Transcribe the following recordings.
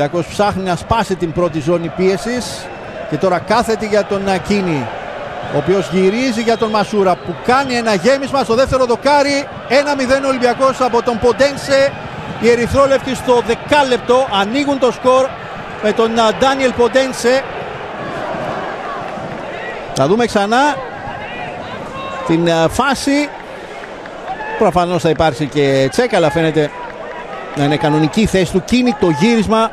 Ολυμπιακός ψάχνει να σπάσει την πρώτη ζώνη πίεσης και τώρα κάθεται για τον Κίνη, ο οποίος γυρίζει για τον Μασούρα που κάνει ένα γέμισμα στο δεύτερο δοκάρι. 1-0 Ολυμπιακός από τον Ποντένσε. Οι ερυθρόλευκοι στο δεκάλεπτο ανοίγουν το σκορ με τον Ντάνιελ Ποντένσε. Θα δούμε ξανά την φάση. Προφανώς θα υπάρξει και τσέκα, αλλά φαίνεται να είναι κανονική θέση του Κίνη. Το γύρισμα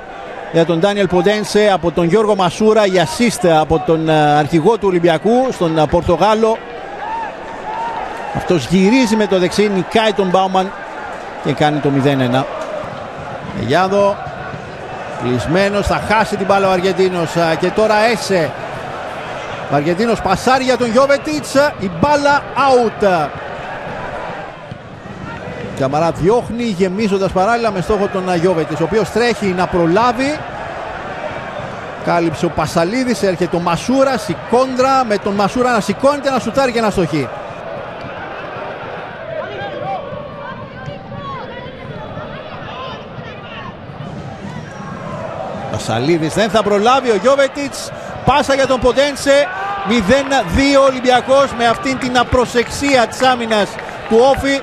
για τον Ντάνιελ Ποντένσε από τον Γιώργο Μασούρα, η ασίστα από τον αρχηγό του Ολυμπιακού, στον Πορτογάλο. Αυτός γυρίζει με το δεξί, νικάει τον Μπάουμαν και κάνει το 0-1. Γιάδο, κλεισμένος, θα χάσει την μπάλα ο Αργεντίνος και τώρα Έσε. Ο Αργεντίνος πασάρει για τον Γιόβετιτς, η μπάλα out. Καμαρά διώχνει γεμίζοντας παράλληλα με στόχο τον Γιόβετιτς, ο οποίος τρέχει να προλάβει. Κάλυψε ο Πασαλίδης, έρχεται ο Μασούρας, η κόντρα με τον Μασούρα να σηκώνεται, να σουτάρει και να στοχεί. Πασαλίδης δεν θα προλάβει ο Γιόβετιτς, πάσα για τον Ποντένσε. 0-2 Ολυμπιακός με αυτήν την απροσεξία της άμυνας του Όφη.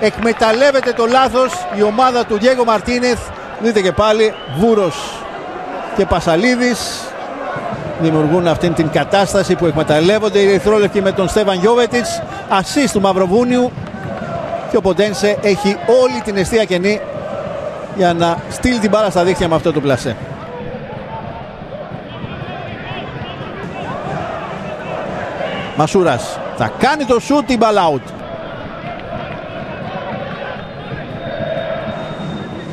Εκμεταλλεύεται το λάθος η ομάδα του Diego Martínez. Δείτε και πάλι, Βούρος και Πασαλίδης δημιουργούν αυτήν την κατάσταση που εκμεταλλεύονται οι ερυθρόλευκοι με τον Στέβαν Γιόβετιτς. Ασίστ του Μαυροβούνιου και ο Ποντένσε έχει όλη την εστία κενή για να στείλει την μπάλα στα δίχτυα με αυτό το πλασέ. Μασούρας θα κάνει το shoot, την μπάλα out.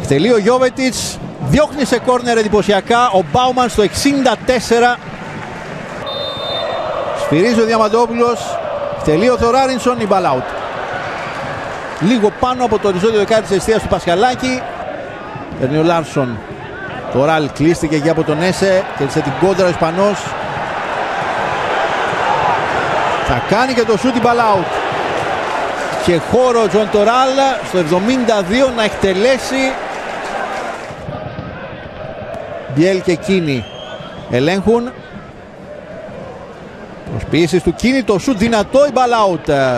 Τελείω ο Γιόβετιτς, διώχνει σε κόρνερ εντυπωσιακά ο Μπάουμαν στο 64. Σφυρίζει ο Διαμαντόπουλος, τελείω ο Θοράρινσον, η μπάλα out. Λίγο πάνω από το οριζόντιο δεκάρι της εστίας του Πασχαλάκη. Παίρνει ο Λάρσον, το Ραλ κλείστηκε εκεί από τον Έσε, κέρδισε την κόντρα ο Ισπανός. Θα κάνει και το σούτ, την μπάλα out. Και χώρο Τζον το Ραλ στο 72 να εκτελέσει. Μπιέλ και Κίνη ελέγχουν. Προσποιήσεις του Κίνη, το σουτ δυνατό, η μπάλα out.